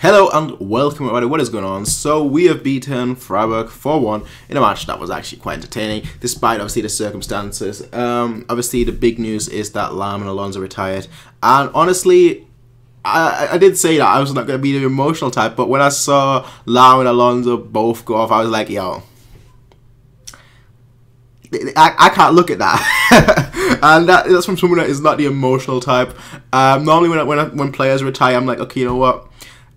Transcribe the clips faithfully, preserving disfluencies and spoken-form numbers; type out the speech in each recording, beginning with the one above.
Hello and welcome everybody, what is going on? So we have beaten Freiburg four one in a match that was actually quite entertaining, despite obviously the circumstances. Um, obviously the big news is that Lahm and Alonso retired, and honestly, I, I did say that I was not going to be the emotional type, but when I saw Lahm and Alonso both go off, I was like, yo, I, I can't look at that. And that, that's from someone that is not the emotional type. Um, normally when, I, when, I, when players retire, I'm like, okay, you know what?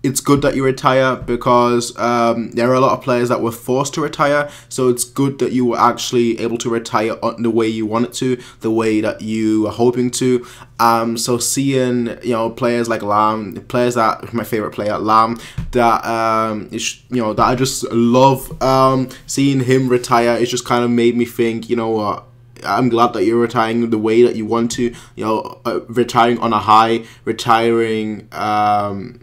It's good that you retire because um, there are a lot of players that were forced to retire. So it's good that you were actually able to retire on the way you wanted to, the way that you were hoping to. Um, so seeing, you know, players like Lahm, players that, my favorite player, Lahm, that, um, you know, that I just love, um, seeing him retire, it's just kind of made me think, you know what, uh, I'm glad that you're retiring the way that you want to, you know, uh, retiring on a high, retiring, um...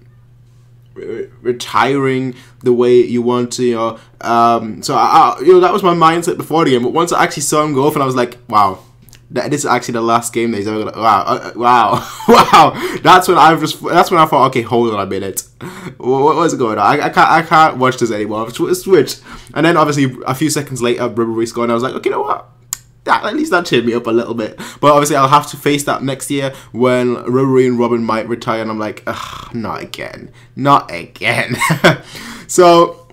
retiring the way you want to, you know. Um, so I, I, you know, that was my mindset before the game. But once I actually saw him go off, and I was like, wow, that, this is actually the last game that he's ever gonna. Wow, uh, wow, wow. That's when I just. That's when I thought, okay, hold on a minute. What was going on? I, I can't. I can't watch this anymore. I've switched. And then obviously a few seconds later, Ribery scored, and I was like, okay, you know what? That, at least that cheered me up a little bit. But obviously I'll have to face that next year when Ribery and Robin might retire, and I'm like, ugh, not again, not again. So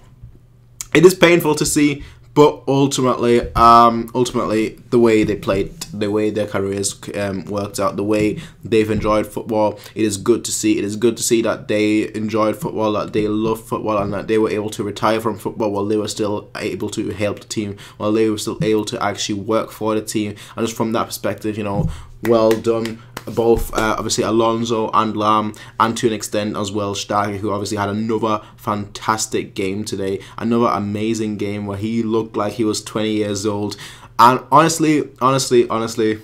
it is painful to see, but ultimately, um, ultimately the way they played, the way their careers um, worked out, the way they've enjoyed football, it is good to see. It is good to see that they enjoyed football, that they loved football, and that they were able to retire from football while they were still able to help the team, while they were still able to actually work for the team. And just from that perspective, you know, well done. Both, uh, obviously, Alonso and Lahm, and to an extent as well, Steiger, who obviously had another fantastic game today. Another amazing game where he looked like he was twenty years old. And honestly, honestly, honestly,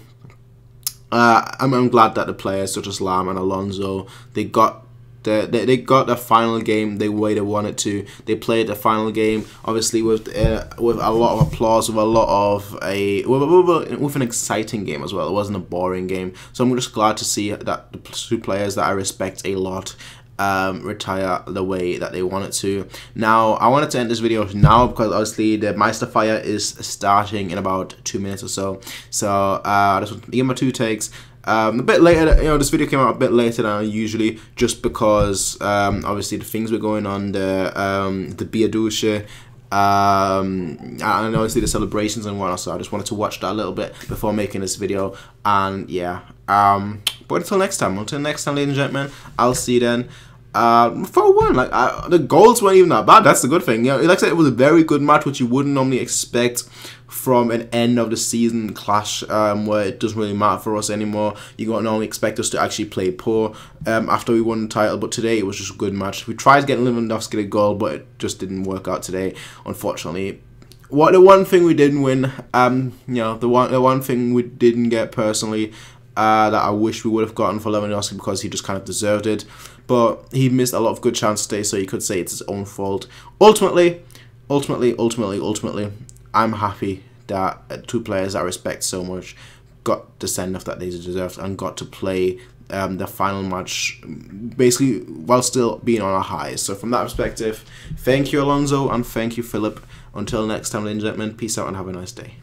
uh, I'm, I'm glad that the players such as Lahm and Alonso, they got the, they, they got the final game the way they wanted to. They played the final game, obviously, with uh, with a lot of applause, with a lot of a with, with, with an exciting game as well. It wasn't a boring game, so I'm just glad to see that the two players that I respect a lot Um, retire the way that they wanted to. Now, I wanted to end this video now because obviously the Meisterfeier is starting in about two minutes or so. So uh, I just want to give my two takes. Um, a bit later, you know, this video came out a bit later than usually, just because um, obviously the things were going on, the um, the Biaduscha, um, and obviously the celebrations and whatnot. So I just wanted to watch that a little bit before making this video. And yeah. Um, but until next time, until next time, ladies and gentlemen, I'll see you then. Uh, for one, like I, the goals weren't even that bad. That's the good thing. You know, like I said, it was a very good match, which you wouldn't normally expect from an end of the season clash, um, where it doesn't really matter for us anymore. You don't normally expect us to actually play poor um, after we won the title. But today, it was just a good match. We tried getting Lewandowski a goal, but it just didn't work out today, unfortunately. What the one thing we didn't win, um, you know, the one the one thing we didn't get personally. Uh, that I wish we would have gotten for Lewandowski, because he just kind of deserved it, but he missed a lot of good chances today, so you could say it's his own fault. Ultimately, ultimately, ultimately, ultimately, I'm happy that two players that I respect so much got the send-off that they deserved and got to play um, the final match, basically while still being on our highs. So from that perspective, thank you Alonso and thank you Philipp. Until next time, ladies and gentlemen, peace out and have a nice day.